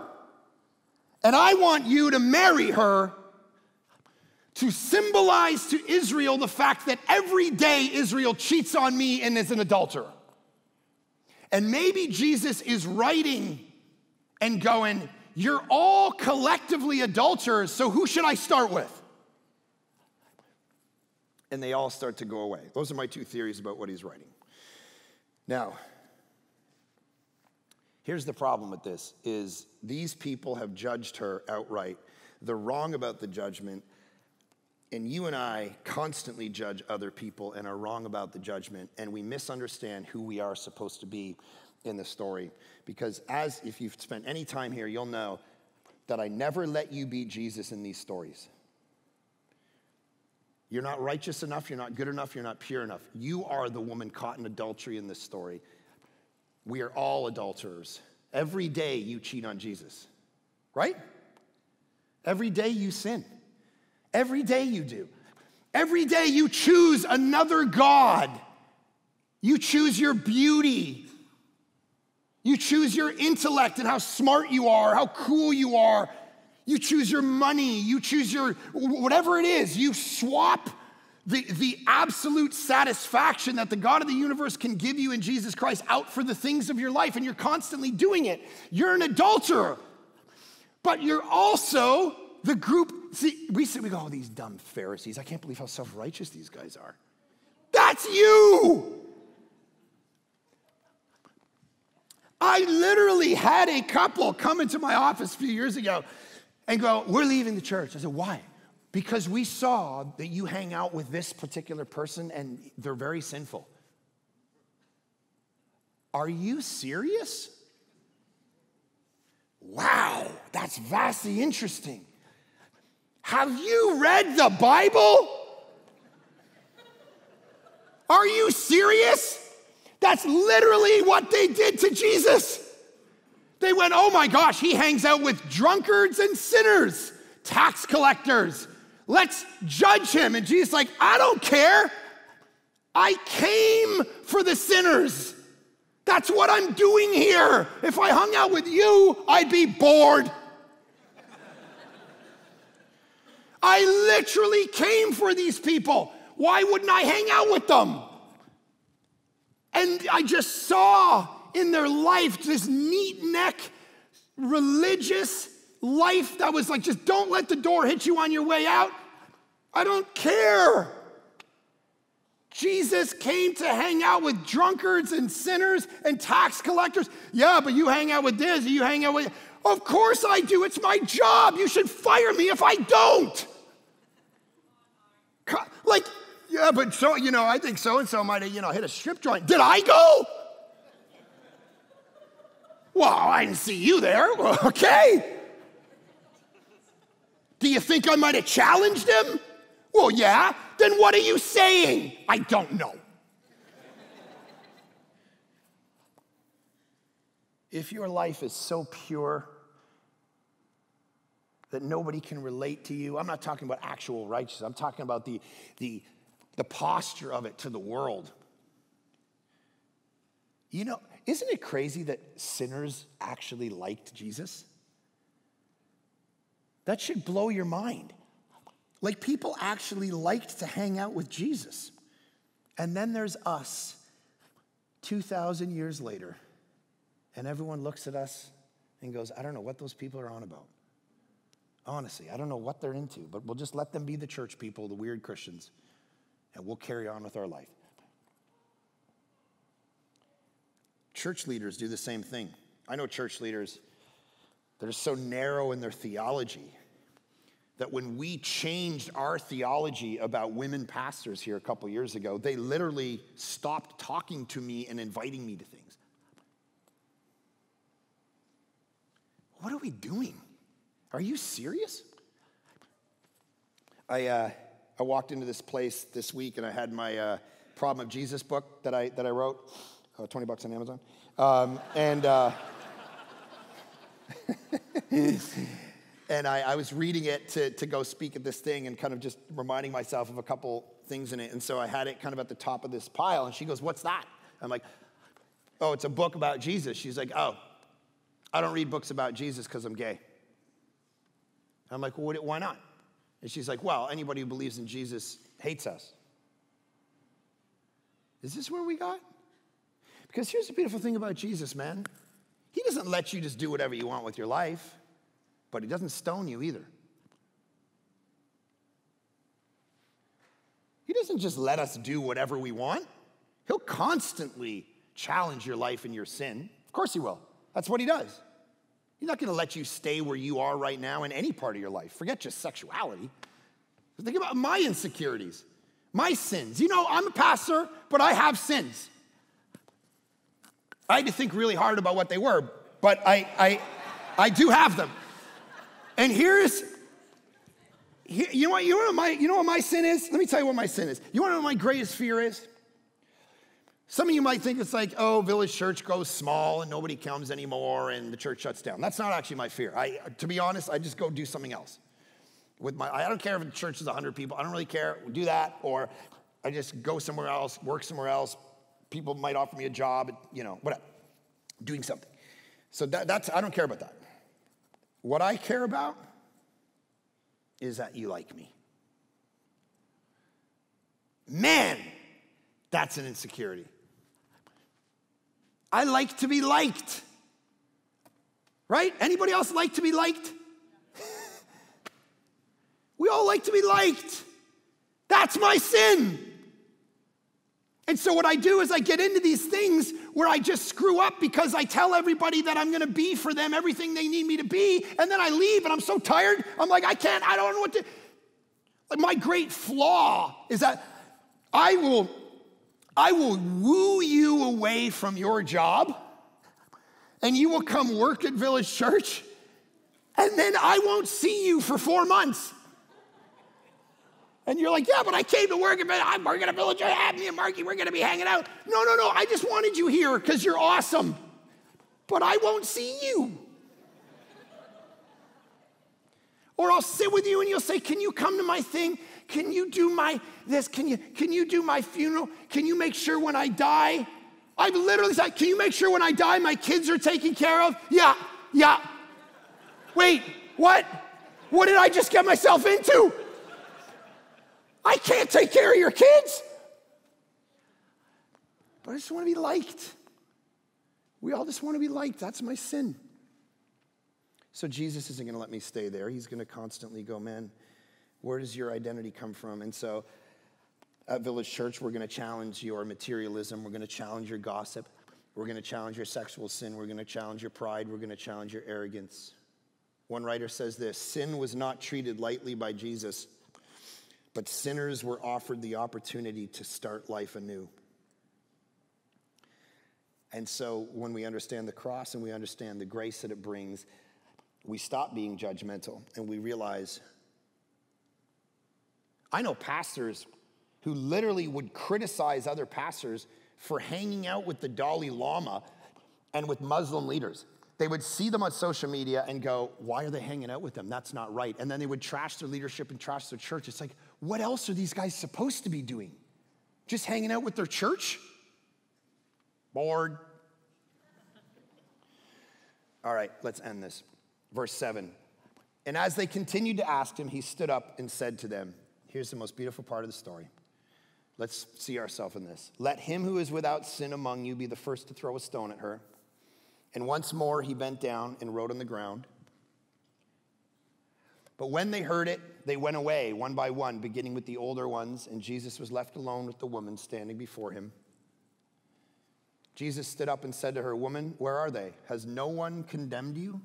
And I want you to marry her to symbolize to Israel the fact that every day Israel cheats on me and is an adulterer. And maybe Jesus is writing and going, you're all collectively adulterers, so who should I start with? and they all start to go away. Those are my two theories about what he's writing. Now, here's the problem with this, is these people have judged her outright. They're wrong about the judgment, and you and I constantly judge other people and are wrong about the judgment, and we misunderstand who we are supposed to be in the story. Because as if you've spent any time here, you'll know that I never let you be Jesus in these stories. You're not righteous enough, you're not good enough, you're not pure enough. You are the woman caught in adultery in this story. We are all adulterers. Every day you cheat on Jesus, right? Every day you sin. Every day you do. Every day you choose another god. You choose your beauty. You choose your intellect and how smart you are, how cool you are. You choose your money. You choose your whatever it is. You swap the absolute satisfaction that the God of the universe can give you in Jesus Christ out for the things of your life, and you're constantly doing it. You're an adulterer. But you're also the group, see, we go, oh, these dumb Pharisees. I can't believe how self-righteous these guys are. That's you. I literally had a couple come into my office a few years ago and go, we're leaving the church. I said, why? Because we saw that you hang out with this particular person and they're very sinful. Are you serious? Wow, that's vastly interesting. Have you read the Bible? Are you serious? That's literally what they did to Jesus. They went, oh my gosh, he hangs out with drunkards and sinners, tax collectors. Let's judge him. And Jesus is like, I don't care. I came for the sinners. That's what I'm doing here. If I hung out with you, I'd be bored. I literally came for these people. Why wouldn't I hang out with them? And I just saw in their life this neat-neck, religious life that was like, just don't let the door hit you on your way out. I don't care. Jesus came to hang out with drunkards and sinners and tax collectors. Yeah, but you hang out with this, you hang out with... Of course I do. It's my job. You should fire me if I don't. Like, yeah, but so, you know, I think so-and-so might have, you know, hit a strip joint. Did I go? Well, I didn't see you there. Well, okay. Do you think I might have challenged him? Well, yeah. Then what are you saying? I don't know. If your life is so pure that nobody can relate to you, I'm not talking about actual righteousness. I'm talking about the posture of it to the world. You know, isn't it crazy that sinners actually liked Jesus? That should blow your mind. Like, people actually liked to hang out with Jesus. And then there's us 2,000 years later, and everyone looks at us and goes, I don't know what those people are on about. Honestly, I don't know what they're into, but we'll just let them be the church people, the weird Christians, and we'll carry on with our life. Church leaders do the same thing. I know church leaders that are so narrow in their theology that when we changed our theology about women pastors here a couple years ago, they literally stopped talking to me and inviting me to things. What are we doing? Are you serious? I walked into this place this week and I had my Problem of Jesus book that I wrote, $20 on Amazon, and I was reading it to go speak at this thing and kind of just reminding myself of a couple things in it. And so I had it kind of at the top of this pile, and she goes, what's that? I'm like, oh, it's a book about Jesus. She's like, oh, I don't read books about Jesus because I'm gay. I'm like, well, why not? And she's like, well, anybody who believes in Jesus hates us. Is this where we got? Because here's the beautiful thing about Jesus, man. He doesn't let you just do whatever you want with your life, but he doesn't stone you either. doesn't just let us do whatever we want. He'll constantly challenge your life and your sin. Of course he will. That's what he does. He's not going to let you stay where you are right now in any part of your life. Forget just sexuality. Think about my insecurities, my sins. You know, I'm a pastor, but I have sins. I had to think really hard about what they were, but I do have them. And here's, you know what my sin is? Let me tell you what my sin is. You want to know what my greatest fear is? Some of you might think it's like, oh, Village Church goes small and nobody comes anymore and the church shuts down. That's not actually my fear. To be honest, I just go do something else. I don't care if the church is 100 people. I don't really care. We'll do that, or I just go somewhere else, work somewhere else. People might offer me a job, you know, whatever. Doing something. So that's I don't care about that. What I care about is that you like me. Man, that's an insecurity. I like to be liked. Right? Anybody else like to be liked? We all like to be liked. That's my sin. And so what I do is I get into these things where I just screw up because I tell everybody that I'm going to be for them everything they need me to be, and then I leave and I'm so tired. I'm like, I don't know what to. Like, my great flaw is that I will woo you away from your job, and you will come work at Village Church, and then I won't see you for 4 months. And you're like, yeah, but I came to work, and I'm working at Village Church, me and Marky, we're going to be hanging out. No, I just wanted you here because you're awesome, but I won't see you. Or I'll sit with you and you'll say, can you come to my thing? Can you do my this? Can you do my funeral? Can you make sure when I die? I've literally said, can you make sure when I die my kids are taken care of? Yeah. Wait, what? What did I just get myself into? I can't take care of your kids. But I just want to be liked. We all just want to be liked. That's my sin. So Jesus isn't going to let me stay there. He's going to constantly go, man, where does your identity come from? And so at Village Church, we're going to challenge your materialism. We're going to challenge your gossip. We're going to challenge your sexual sin. We're going to challenge your pride. We're going to challenge your arrogance. One writer says this: sin was not treated lightly by Jesus, but sinners were offered the opportunity to start life anew. And so when we understand the cross and we understand the grace that it brings, we stop being judgmental and we realize, I know pastors who literally would criticize other pastors for hanging out with the Dalai Lama and with Muslim leaders. They would see them on social media and go, why are they hanging out with them? That's not right. And then they would trash their leadership and trash their church. It's like, what else are these guys supposed to be doing? Just hanging out with their church? Bored. All right, let's end this. Verse 7. And as they continued to ask him, he stood up and said to them, here's the most beautiful part of the story. Let's see ourselves in this. Let him who is without sin among you be the first to throw a stone at her. And once more he bent down and wrote on the ground. But when they heard it, they went away one by one, beginning with the older ones, and Jesus was left alone with the woman standing before him. Jesus stood up and said to her, woman, where are they? Has no one condemned you?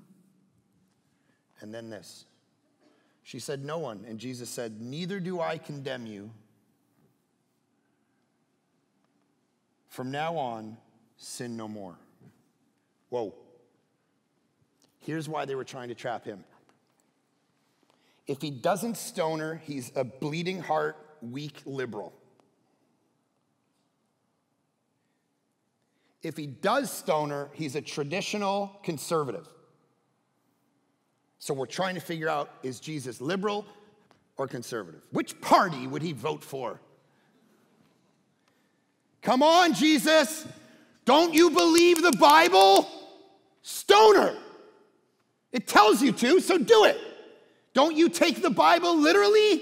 And then this. She said, no one. And Jesus said, neither do I condemn you. From now on, sin no more. Whoa. Here's why they were trying to trap him. If he doesn't stone her, he's a bleeding heart, weak liberal. If he does stone her, he's a traditional conservative. So we're trying to figure out, is Jesus liberal or conservative? Which party would he vote for? Come on, Jesus. Don't you believe the Bible? Stone her. It tells you to, so do it. Don't you take the Bible literally?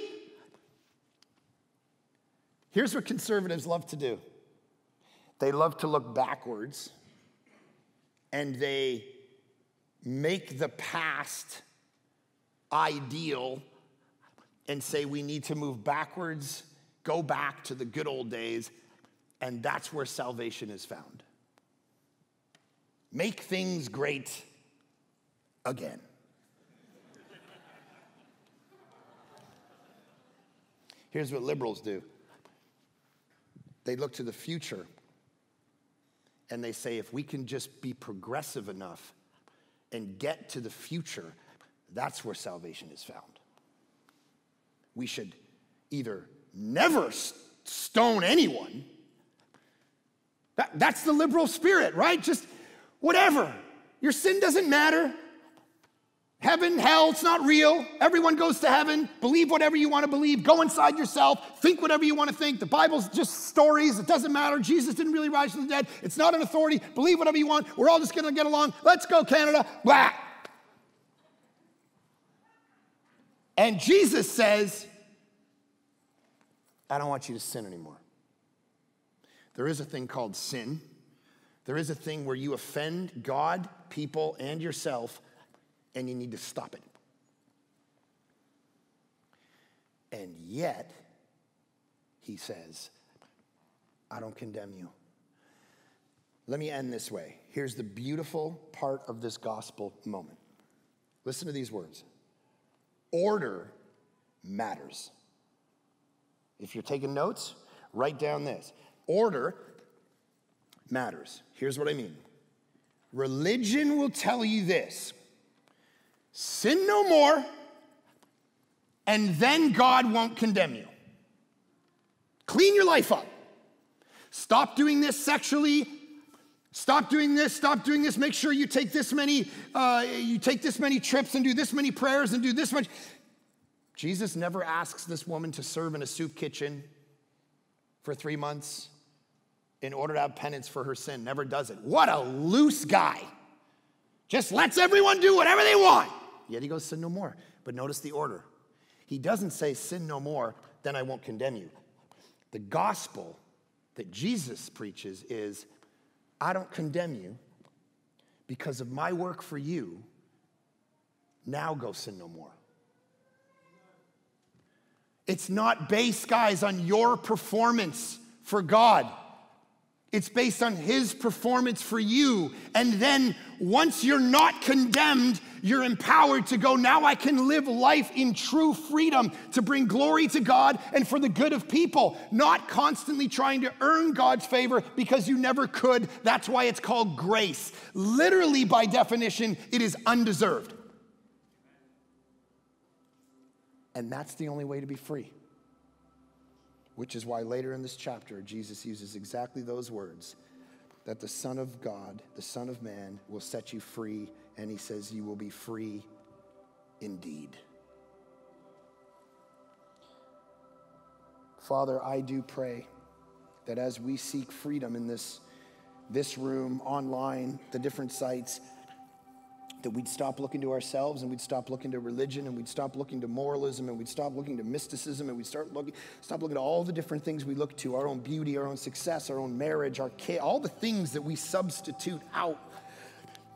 Here's what conservatives love to do. They love to look backwards, and they make the past ideal and say we need to move backwards Go back to the good old days, and that's where salvation is found. Make things great again. Here's what liberals do. They look to the future, and they say, if we can just be progressive enough and get to the future, that's where salvation is found. We should either never stone anyone. That's the liberal spirit, right? Just whatever. Your sin doesn't matter. Heaven, hell, it's not real. Everyone goes to heaven. Believe whatever you want to believe. Go inside yourself. Think whatever you want to think. The Bible's just stories. It doesn't matter. Jesus didn't really rise from the dead. It's not an authority. Believe whatever you want. We're all just going to get along. Let's go, Canada. Blah. And Jesus says, I don't want you to sin anymore. There is a thing called sin. There is a thing where you offend God, people, and yourself, and you need to stop it. And yet, he says, I don't condemn you. Let me end this way. Here's the beautiful part of this gospel moment. Listen to these words. Order matters. If you're taking notes, write down this. Order matters. Here's what I mean. Religion will tell you this. Sin no more, and then God won't condemn you. Clean your life up. Stop doing this sexually. Stop doing this. Stop doing this. Make sure you take this many. You take this many trips and do this many prayers and do this much. Jesus never asks this woman to serve in a soup kitchen for 3 months in order to have penance for her sin. Never does it. What a loose guy! Just lets everyone do whatever they want. Yet he goes, sin no more. But notice the order. He doesn't say, sin no more, then I won't condemn you. The gospel that Jesus preaches is, I don't condemn you because of my work for you. Now go sin no more. It's not based, guys, on your performance for God. It's based on his performance for you. And then once you're not condemned, you're empowered to go, now I can live life in true freedom to bring glory to God and for the good of people, not constantly trying to earn God's favor because you never could. That's why it's called grace. Literally, by definition, it is undeserved. And that's the only way to be free. Which is why later in this chapter, Jesus uses exactly those words, that the Son of God, the Son of Man, will set you free, and he says you will be free indeed. Father, I do pray that as we seek freedom in this room, online, the different sites, that we'd stop looking to ourselves, and we'd stop looking to religion, and we'd stop looking to moralism, and we'd stop looking to mysticism, and we'd stop looking to all the different things we look to, our own beauty, our own success, our own marriage, our kid, all the things that we substitute out,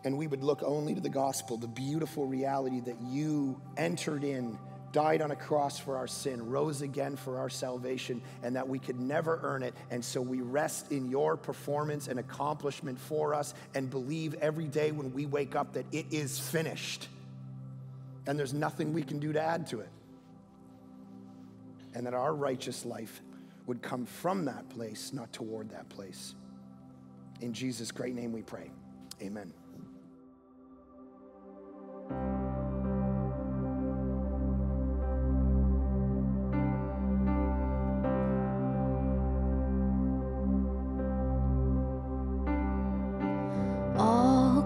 and we would look only to the gospel, the beautiful reality that you entered in, died on a cross for our sin, rose again for our salvation, and that we could never earn it. And so we rest in your performance and accomplishment for us and believe every day when we wake up that it is finished. And there's nothing we can do to add to it. And that our righteous life would come from that place, not toward that place. In Jesus' great name we pray. Amen.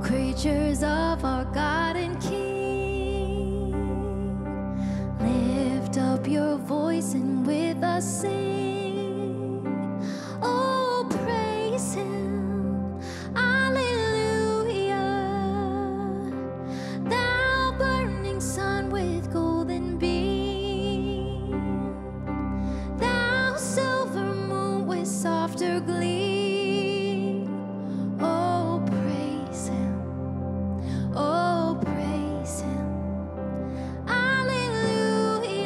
Creatures of our God and King, lift up your voice and with us sing. Oh, praise him, hallelujah. Thou burning sun with golden beam, thou silver moon with softer gleam. Hallelujah,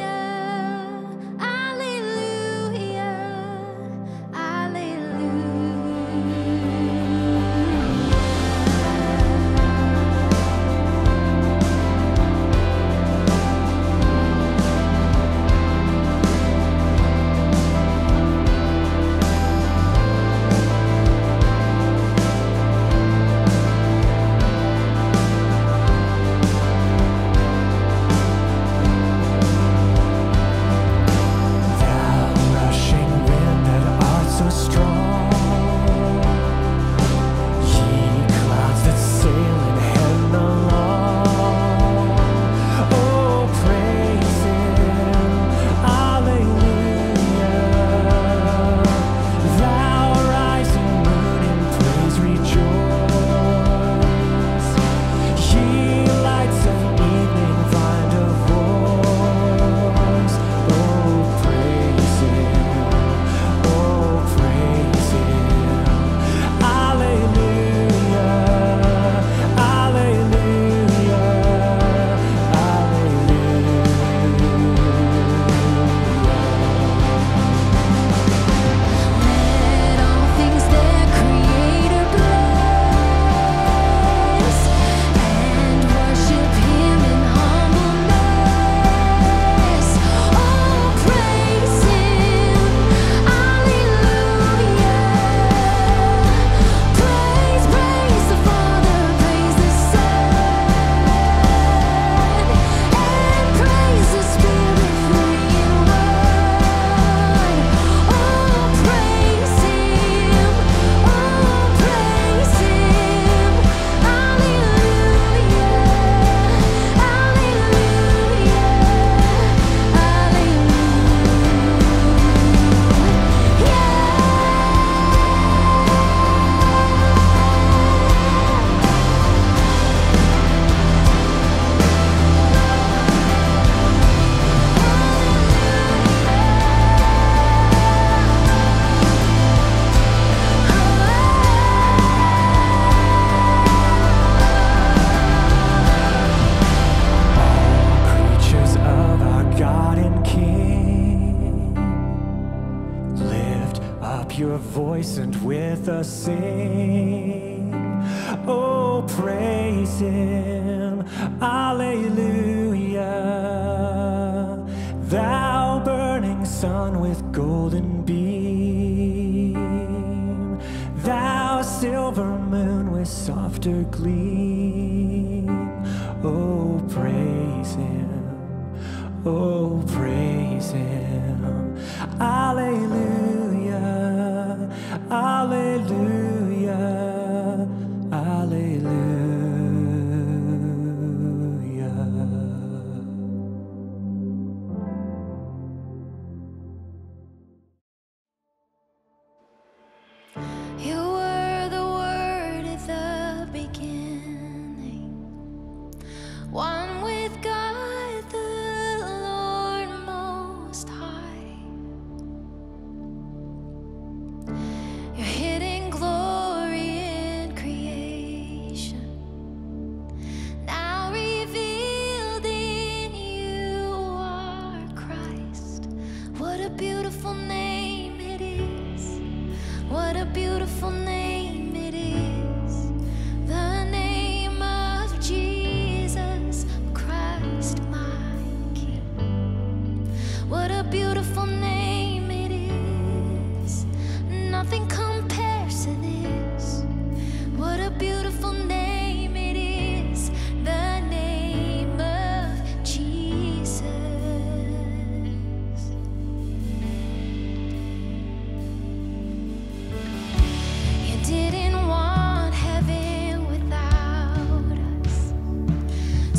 up your voice and with us sing. Oh, praise Him, Alleluia. Thou burning sun with golden beam, thou silver moon with softer gleam. Oh, praise Him, oh, praise Him, Alleluia, Alleluia, Alleluia. You were the Word at the beginning, one with God the Lord Most High. Your hidden glory in creation, now revealed in You are Christ. What a beautiful name it is. What a beautiful name it is. The name of Jesus Christ, my King. What a beautiful name it is. Nothing compares to this. What a beautiful name it is, the name of Jesus. You didn't want heaven without us,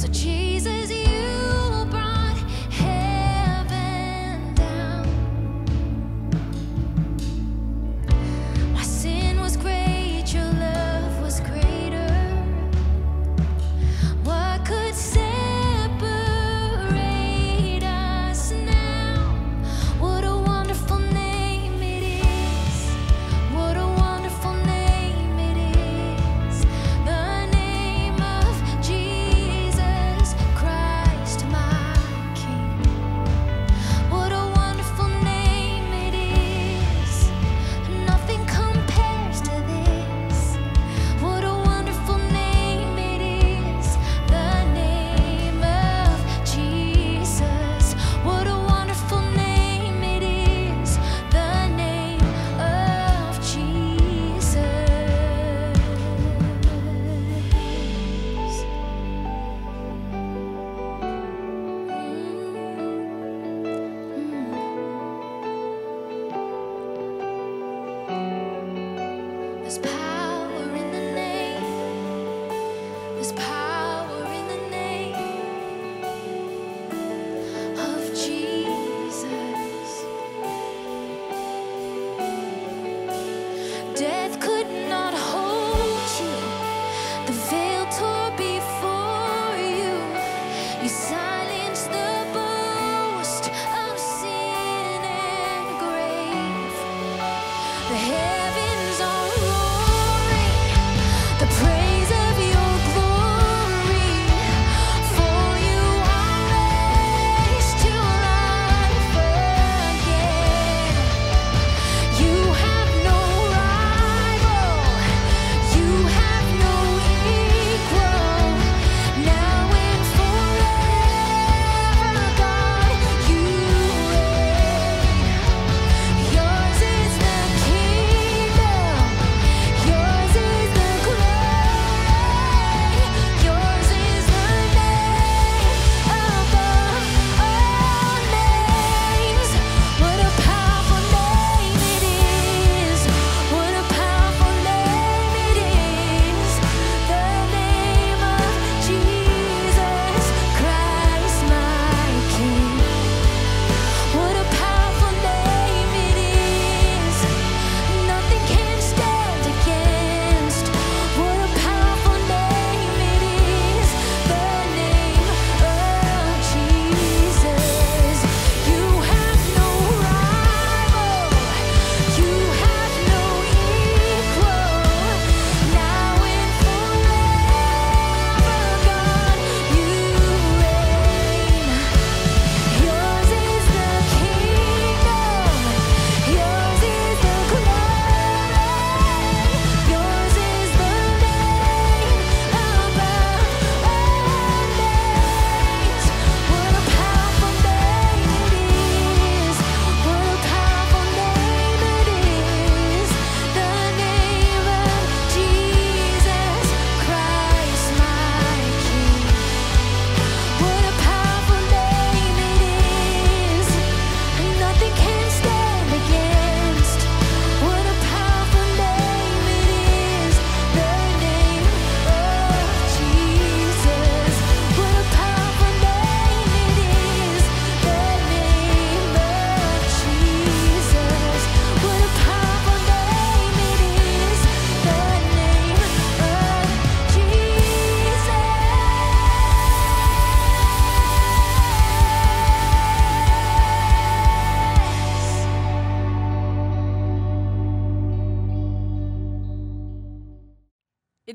so Jesus, You brought heaven down.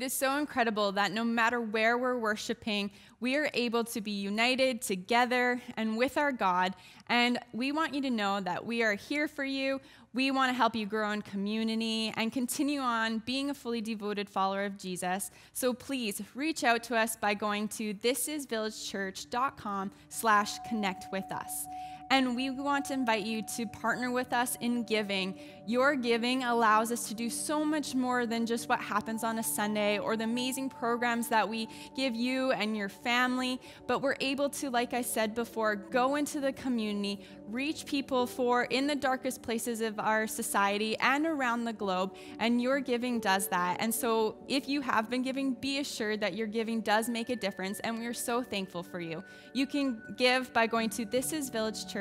It is so incredible that no matter where we're worshiping, we are able to be united together and with our God. And we want you to know that we are here for you. We want to help you grow in community and continue on being a fully devoted follower of Jesus. So please reach out to us by going to thisisvillagechurch.com/connect with us. And we want to invite you to partner with us in giving. Your giving allows us to do so much more than just what happens on a Sunday or the amazing programs that we give you and your family. But we're able to, like I said before, go into the community, reach people in the darkest places of our society and around the globe. And your giving does that. And so if you have been giving, be assured that your giving does make a difference. And we're so thankful for you. You can give by going to thisisvillagechurch.com/give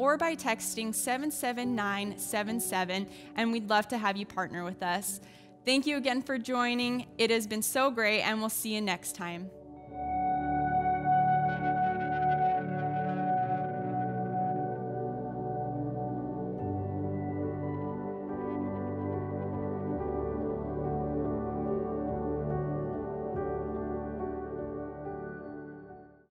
or by texting 77977, and we'd love to have you partner with us. Thank you again for joining. It has been so great, and we'll see you next time.